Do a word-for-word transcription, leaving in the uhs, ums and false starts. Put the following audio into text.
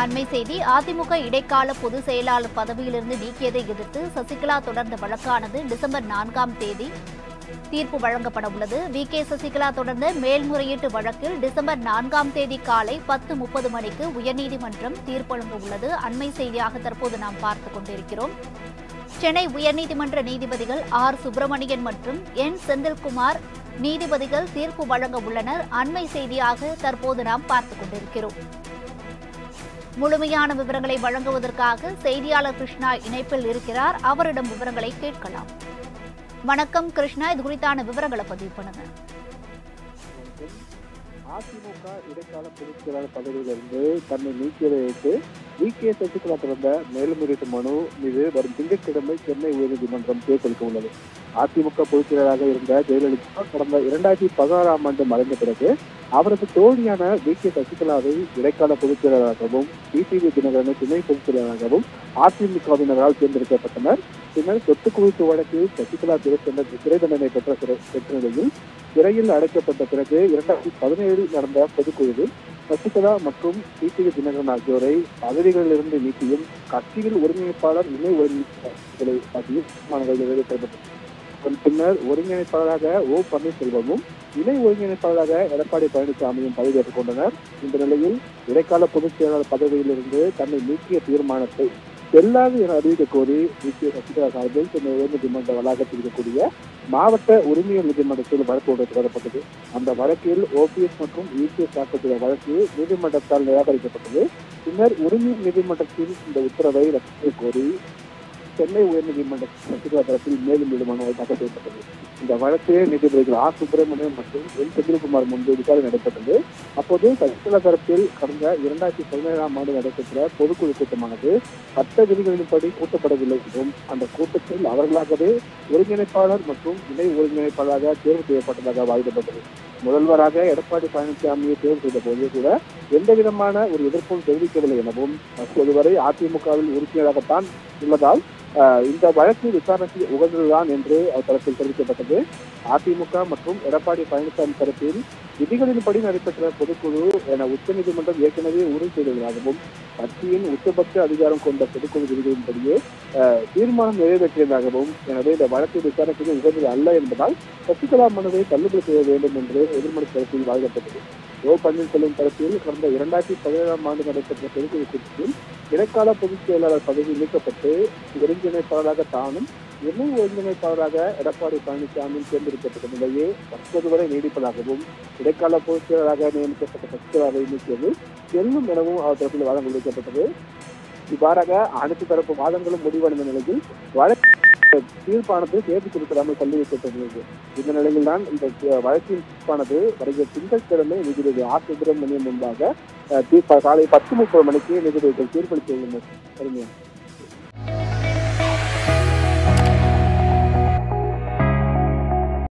அண்மை செய்தி, அதிமுக இடைக்கால பொதுச் செயலாளர் பதவியிலிருந்து நீக்கியதை எதிர்த்து சசிகலா தொடர்ந்த வழக்கானது டிசம்பர் நான்காம் தேதி தீர்ப்பு வழங்கப்பட உள்ளது. வி கே சசிகலா தொடர்ந்த மேல்முறையீட்டு வழக்கில் டிசம்பர் நான்காம் தேதி காலை பத்து முப்பது மணிக்கு உயர்நீதிமன்றம் தீர்ப்பளிக்க உள்ளது. அண்மை செய்தியாக தற்போது நாம் பார்த்துக் கொண்டிருக்கிறோம். சென்னை உயர்நீதிமன்ற நீதிபதிகள் ஆர் சுப்பிரமணியன் மற்றும் என் செந்தில்குமார் நீதிபதிகள் தீர்ப்பு வழங்க உள்ளனர். அண்மை செய்தியாக தற்போது நாம் பார்த்துக் கொண்டிருக்கிறோம். முழுமையான விவரங்களை வழங்குவதற்காக செய்தியாளர் கிருஷ்ணா இணைப்பில் இருக்கிறார். அவரிடம் விவரங்களை கேட்கலாம். வணக்கம் கிருஷ்ணா, இது குறித்தான விவரங்களை பதிவு பண்ணுங்க. அதிமுக இடைக்கால பொதுச் செயலாளர் பதவியிலிருந்து தன்னை நீக்கியதை வைத்து வி கே சசிகலா தொடர்ந்த மேல்முறையீட்டு மனு மீது வரும் திங்கட்கிழமை சென்னை உயர்நீதிமன்றம் தீர்ப்பளிக்க உள்ளது. அதிமுக பொதுச் செயலராக இருந்த ஜெயலலிதா கடந்த இரண்டாயிரத்தி பதினாறாம் ஆண்டு மறைந்த பிறகு அவரது தோழியான வி கே சசிகலாவை இடைக்கால பொதுச் செயலராகவும் டிடிவி தினகரனை துணை பொதுச் செயலராகவும் அதிமுகவினரால் தேர்ந்தெடுக்கப்பட்டனர். பின்னர் சொத்து குவிப்பு வழக்கில் சசிகலா திரைச்சென்ற சிறை தண்டனை பெற்ற பெற்ற நிலையில் சிறையில் அடைக்கப்பட்ட பிறகு இரண்டாயிரத்தி பதினேழில் நடந்த பொதுக்குழுவில் சசிகலா மற்றும் டிடிவி தினகரன் ஆகியோரை பதவிகளிலிருந்து நீக்கியும் கட்சியில் ஒருங்கிணைப்பாளர் இணை ஒருங்கிணைப்பாளர் ஆகிய தீர்மானங்கள் நிறைவேற்றப்பட்டது. அதன் பின்னர் ஒருங்கிணைப்பாளராக ஓ பன்னீர்செல்வமும் இணை ஒருங்கிணைப்பாளராக எடப்பாடி பழனிசாமியும் பதவியேற்றுக் கொண்டனர். இந்த நிலையில் இடைக்கால பொதுச் செயலாளர் பதவியிலிருந்து தன்னை நீக்கிய தீர்மானத்தை செல்லாது என அறிவிக்க கோரி வி கே சசிகலா சார்பில் சென்னை உயர்நீதிமன்ற வளாகத்தில் இருக்கக்கூடிய மாவட்ட உரிமையல் நீதிமன்றத்தில் வழக்கு ஒன்று தொடரப்பட்டது. அந்த வழக்கில் ஓபிஎஸ் மற்றும் இபிஎஸ் தாக்கக்கூடிய வழக்கு நீதிமன்றத்தால் நிராகரிக்கப்பட்டது. பின்னர் உரிமையல் நீதிமன்றத்தில் இந்த உத்தரவை ரத்து கோரி சென்னை உயர்நீதிமன்ற சசிகலா தரப்பில் மேலும் மீண்டும் மனுவை தாக்கல் செய்யப்பட்டது. இந்த வழக்கு நீதிபதிகள் ஆர் சுப்பிரமணியம் மற்றும் என் செந்தில்குமார் முன்பு விசாரணை நடைபெற்றது. அப்போது சசிகலா தரப்பில் கடந்த இரண்டாயிரத்தி பதினேழாம் ஆண்டு நடைபெற்ற பொதுக்குழு கூட்டமானது சட்ட விதிகளின்படி கூட்டப்படவில்லை என்றும் அந்த கூட்டத்தில் அவர்களாகவே ஒருங்கிணைப்பாளர் மற்றும் இணை ஒருங்கிணைப்பாளராக தேர்வு செய்யப்பட்டதாக வாதிடப்பட்டது. முதல்வராக எடப்பாடி பழனிசாமியை தேர்வு செய்த போது கூட எந்தவிதமான ஒரு எதிர்ப்பும் தெரிவிக்கவில்லை எனவும் அப்போது வரை அதிமுகவில் உறுப்பினராகத்தான் உள்ளதால் இந்த வழக்கு விசாரணைக்கு உகந்ததுதான் என்று அவர் தரப்பில் தெரிவிக்கப்பட்டது. அதிமுக மற்றும் எடப்பாடி பழனிசாமி தரப்பில் விதிகளின்படி நடைபெற்ற பொதுக்குழு என உச்சநீதிமன்றம் ஏற்கனவே உறுதி செய்துள்ளதாகவும் கட்சியின் உச்சபட்ச அதிகாரம் கொண்ட பொதுக்குழு விதிகளின்படியே தீர்மானம் நிறைவேற்றியதாகவும், எனவே இந்த வழக்கு விசாரணைக்கு உகந்தது அல்ல என்பதால் சசிகலா மனுவை தள்ளுபடி செய்ய வேண்டும் என்று எதிர்மறை தரப்பில் வாதிடப்பட்டது. ஓ பன்னீர்செல்வம் தரப்பில் கடந்த இரண்டாயிரத்தி பதினேழாம் ஆண்டு நடைபெற்ற பொதுக்குழு கூட்டத்தில் இடைக்கால பொதுச் செயலாளர் பதவி நீக்கப்பட்டு ஒருங்கிணைப்பாளராக தானும் இணை ஒருங்கிணைப்பாளராக எடப்பாடி பழனிசாமி தேர்ந்தெடுக்கப்பட்ட நிலையே தற்போது வரை நீடிப்பதாகவும் இடைக்கால பொதுச் செயலராக நியமிக்கப்பட்ட சசிகலாவை நீக்கியது செல்லும் எனவும் அவர் தரப்பில் வாதம் முன்வைக்கப்பட்டது. இவ்வாறாக அனைத்து தரப்பு வாதங்களும் முடிவடைந்த நிலையில் வழக்கு தீர்ப்பானது தேர்வு கொடுக்கலாமல் தள்ளி வைக்கப்பட்டுள்ளது. இந்த நிலையில்தான் இந்த வழக்கின் தீர்ப்பானது வருகிற திங்கட்கிழமை நீதிபதி ஆர் சுப்பிரமணியம் முன்பாக காலை பத்து முப்பது மணிக்கு நீதிபதிகள் தீர்ப்பளிக்க உள்ளனர்.